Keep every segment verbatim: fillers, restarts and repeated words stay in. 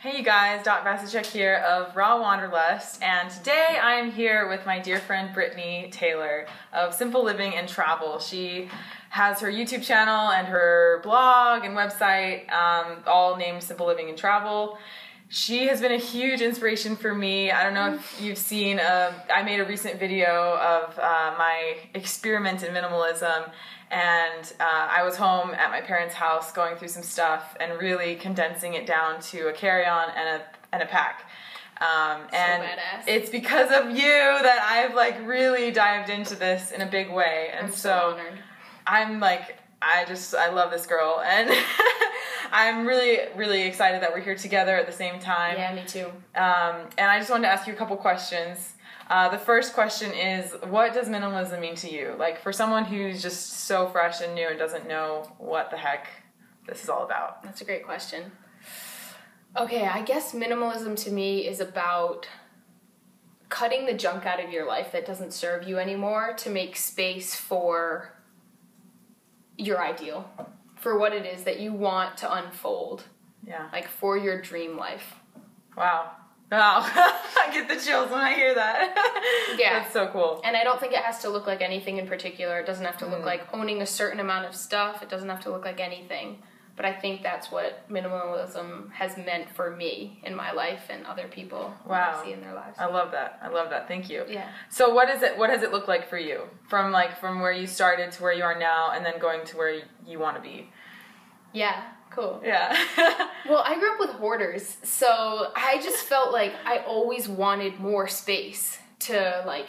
Hey you guys, Doc Vasicek here of Raw Wanderlust, and today I am here with my dear friend Brittany Taylor of Simple Living and Travel. She has her YouTube channel and her blog and website, um, all named Simple Living and Travel. She has been a huge inspiration for me. I don't know if you've seen, a, I made a recent video of uh, my experiment in minimalism, and uh, I was home at my parents' house going through some stuff and really condensing it down to a carry-on and a, and a pack. Um, and so it's because of you that I've like really dived into this in a big way. And I'm so, so honored. I'm like, I just, I love this girl, and I'm really, really excited that we're here together at the same time. Yeah, me too. Um, and I just wanted to ask you a couple questions. Uh, the first question is, what does minimalism mean to you? Like, for someone who's just so fresh and new and doesn't know what the heck this is all about. That's a great question. Okay, I guess minimalism to me is about cutting the junk out of your life that doesn't serve you anymore to make space for your ideal, for what it is that you want to unfold. Yeah. Like, for your dream life. Wow. Wow, I get the chills when I hear that. Yeah. That's so cool. And I don't think it has to look like anything in particular. It doesn't have to look mm. like owning a certain amount of stuff. It doesn't have to look like anything. But I think that's what minimalism has meant for me in my life and other people wow. I see in their lives. I love that. I love that. Thank you. Yeah. So what is it, what does it look like for you? From like from where you started to where you are now, and then going to where you want to be. Yeah. Cool. Yeah. Well, I grew up with hoarders, so I just felt like I always wanted more space to, like,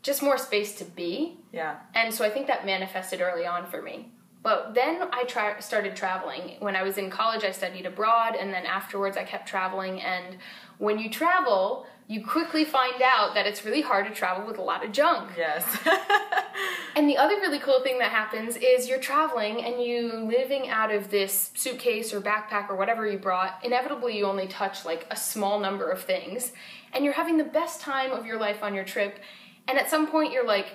just more space to be. Yeah. And so I think that manifested early on for me. But then I tra- started traveling. When I was in college, I studied abroad, and then afterwards I kept traveling. And when you travel, you quickly find out that it's really hard to travel with a lot of junk. Yes. And the other really cool thing that happens is you're traveling and you living out of this suitcase or backpack or whatever you brought. Inevitably, you only touch like a small number of things, and you're having the best time of your life on your trip. And at some point you're like,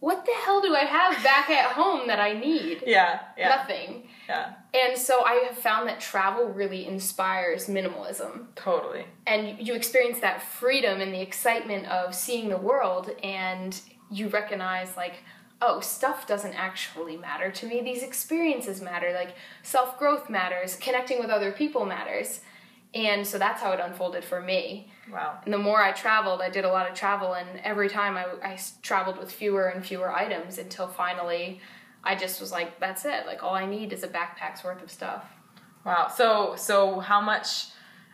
what the hell do I have back at home that I need? Yeah, yeah. Nothing. Yeah. And so I have found that travel really inspires minimalism. Totally. And you experience that freedom and the excitement of seeing the world, and you recognize, like, oh, stuff doesn't actually matter to me. These experiences matter. Like, self-growth matters. Connecting with other people matters. And so that's how it unfolded for me. Wow. And the more I traveled, I did a lot of travel, and every time I, I traveled with fewer and fewer items until finally I just was like, that's it. Like, all I need is a backpack's worth of stuff. Wow. So, so how much,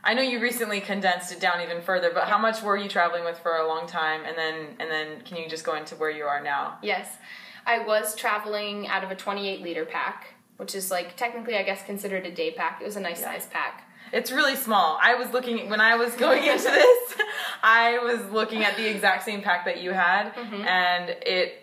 I know you recently condensed it down even further, but yeah. How much were you traveling with for a long time? And then, and then can you just go into where you are now? Yes. I was traveling out of a twenty-eight liter pack, which is like technically, I guess, considered a day pack. It was a nice yeah. size pack. It's really small. I was looking, when I was going into this, I was looking at the exact same pack that you had, mm-hmm. and it,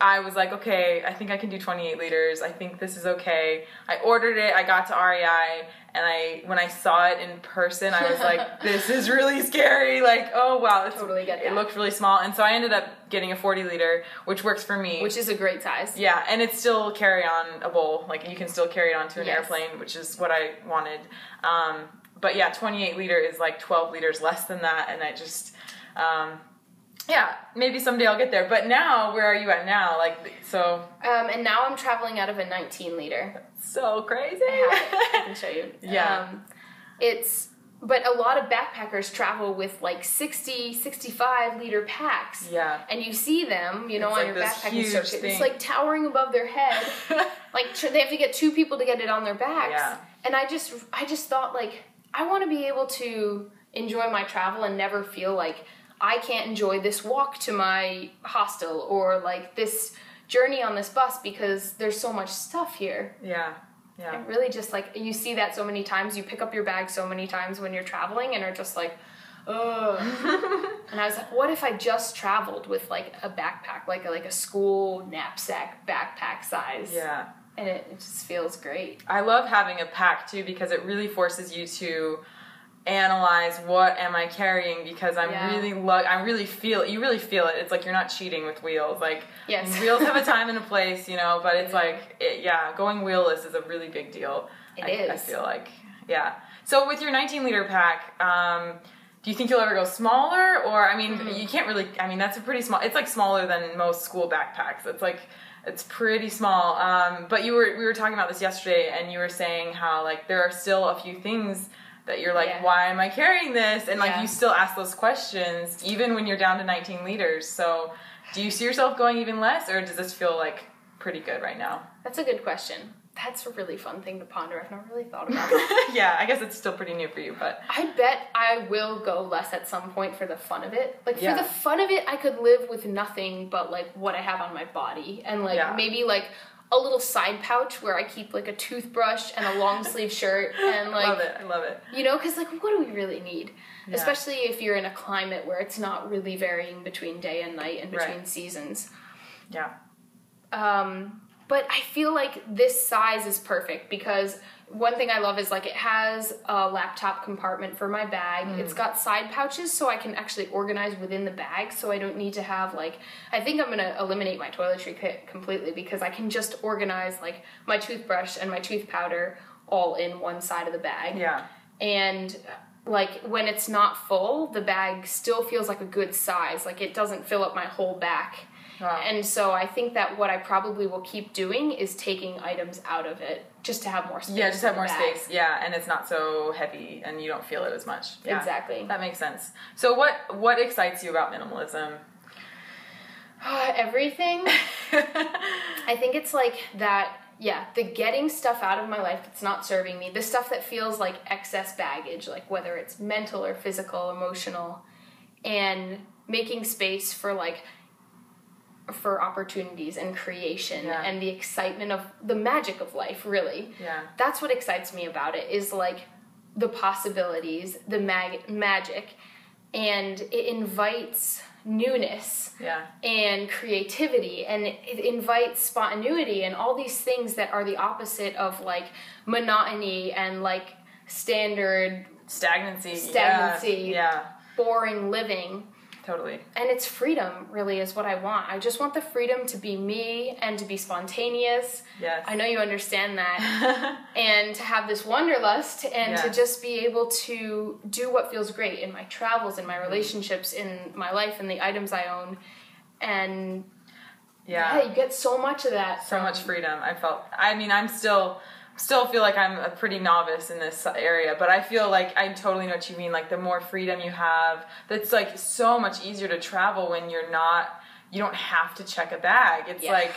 I was like, okay, I think I can do twenty-eight liters. I think this is okay. I ordered it. I got to R E I, and I, when I saw it in person, I was like, this is really scary. Like, oh wow, it's, totally get that. It looked really small, and so I ended up getting a forty liter, which works for me, which is a great size. Yeah, and it's still carry-on-able. Like, you can still carry it onto an yes. airplane, which is what I wanted. Um, but yeah, twenty-eight liter is like twelve liters less than that, and I just. Um, Yeah, maybe someday I'll get there. But now, where are you at now? Like, so. Um, and now I'm traveling out of a nineteen liter. That's so crazy. I have it. I can show you. Yeah. Um, it's, but a lot of backpackers travel with like sixty, sixty-five liter packs. Yeah. And you see them, you know, it's on like your backpacking circuit. Thing. It's like towering above their head. Like, they have to get two people to get it on their backs. Yeah. And I just, I just thought, like, I want to be able to enjoy my travel and never feel like, I can't enjoy this walk to my hostel, or like this journey on this bus, because there's so much stuff here. Yeah, yeah. And really just like, you see that so many times, you pick up your bag so many times when you're traveling and are just like, ugh. And I was like, what if I just traveled with like a backpack, like a, like a school knapsack backpack size? Yeah. And it, it just feels great. I love having a pack too, because it really forces you to analyze, what am I carrying, because I'm yeah. really lug I really feel you really feel it. It's like you're not cheating with wheels. Like, yes. Wheels have a time and a place, you know, but it's yeah. like it, yeah, going wheelless is a really big deal. It I, is. I feel like. Yeah. So with your nineteen liter pack, um, do you think you'll ever go smaller? Or, I mean, mm-hmm. you can't really, I mean, that's a pretty small, it's like smaller than most school backpacks. It's like, it's pretty small. Um, but you were, we were talking about this yesterday, and you were saying how, like, there are still a few things that you're like, yeah. why am I carrying this? And, like, yeah. you still ask those questions, even when you're down to nineteen liters. So do you see yourself going even less, or does this feel, like, pretty good right now? That's a good question. That's a really fun thing to ponder. I've not really thought about it. Yeah, I guess it's still pretty new for you, but... I bet I will go less at some point for the fun of it. Like, yeah. for the fun of it, I could live with nothing but, like, what I have on my body. And, like, yeah. maybe, like, a little side pouch where I keep, like, a toothbrush and a long-sleeve shirt. And, like... I love it. I love it. You know, because, like, what do we really need? Yeah. Especially if you're in a climate where it's not really varying between day and night and between right. seasons. Yeah. Um... But I feel like this size is perfect, because one thing I love is, like, it has a laptop compartment for my bag. Mm. It's got side pouches so I can actually organize within the bag, so I don't need to have, like, I think I'm going to eliminate my toiletry kit completely, because I can just organize, like, my toothbrush and my tooth powder all in one side of the bag. Yeah. And... like, when it's not full, the bag still feels like a good size. Like, it doesn't fill up my whole back. Wow. And so I think that what I probably will keep doing is taking items out of it just to have more space. Yeah, just have more bag. space. Yeah, and it's not so heavy, and you don't feel it as much. Yeah. Exactly. That makes sense. So what, what excites you about minimalism? Uh, everything. I think it's, like, that... yeah, the getting stuff out of my life that's not serving me, the stuff that feels like excess baggage, like whether it's mental or physical, emotional, and making space for, like, for opportunities and creation yeah. and the excitement of the magic of life, really. Yeah. That's what excites me about it, is, like, the possibilities, the mag- magic, and it invites... newness yeah. and creativity, and it invites spontaneity and all these things that are the opposite of, like, monotony and, like, standard stagnancy stagnancy yeah, yeah. boring living. Totally. And it's freedom, really, is what I want. I just want the freedom to be me and to be spontaneous. Yes. I know you understand that. And to have this wanderlust, and yes. to just be able to do what feels great in my travels, in my relationships, in my life, in the items I own. And yeah, yeah you get so much of that. So much freedom. I felt, I mean, I'm still... still feel like I'm a pretty novice in this area, but I feel like I totally know what you mean. Like, the more freedom you have, that's, like, so much easier to travel when you're not, you don't have to check a bag. It's yeah. like,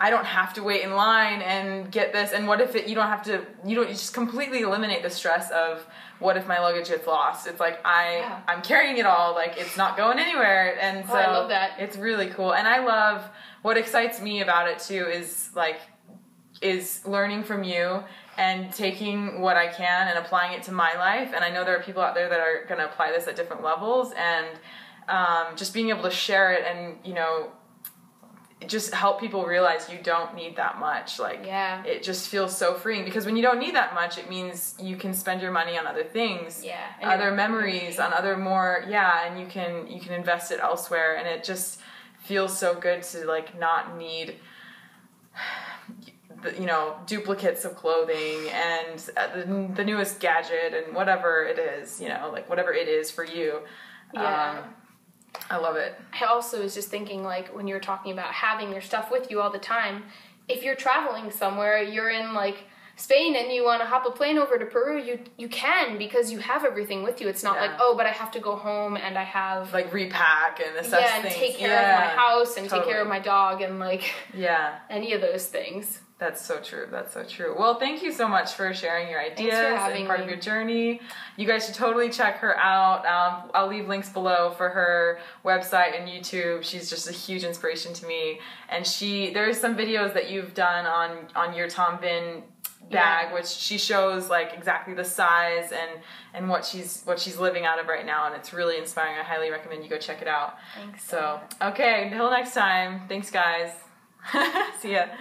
I don't have to wait in line and get this. And what if it, you don't have to, you don't, you just completely eliminate the stress of what if my luggage gets lost? It's like, I, yeah. I'm carrying it all. Like, it's not going anywhere. And so oh, I love that. It's really cool. And I love, what excites me about it too is, like, is learning from you and taking what I can and applying it to my life. And I know there are people out there that are going to apply this at different levels, and um, just being able to share it and, you know, just help people realize you don't need that much. Like, yeah. it just feels so freeing, because when you don't need that much, it means you can spend your money on other things, yeah, other memories, on other more, yeah, and you can, you can invest it elsewhere. And it just feels so good to, like, not need... you know, duplicates of clothing and the, the newest gadget and whatever it is, you know, like, whatever it is for you. Yeah. Um, I love it. I also was just thinking, like, when you were talking about having your stuff with you all the time, if you're traveling somewhere, you're in, like, Spain and you want to hop a plane over to Peru, you you can, because you have everything with you. It's not yeah. like, oh, but I have to go home and I have... like, repack and assess yeah, and things. take care yeah. of my house and totally. take care of my dog and, like, yeah, any of those things. That's so true. That's so true. Well, thank you so much for sharing your ideas and part me. of your journey. You guys should totally check her out. Um, I'll leave links below for her website and YouTube. She's just a huge inspiration to me. And she, there's some videos that you've done on, on your Tom Bihn bag, yeah. which she shows, like, exactly the size and, and what she's, what she's living out of right now. And it's really inspiring. I highly recommend you go check it out. Thanks. So, okay. Until next time. Thanks, guys. See ya.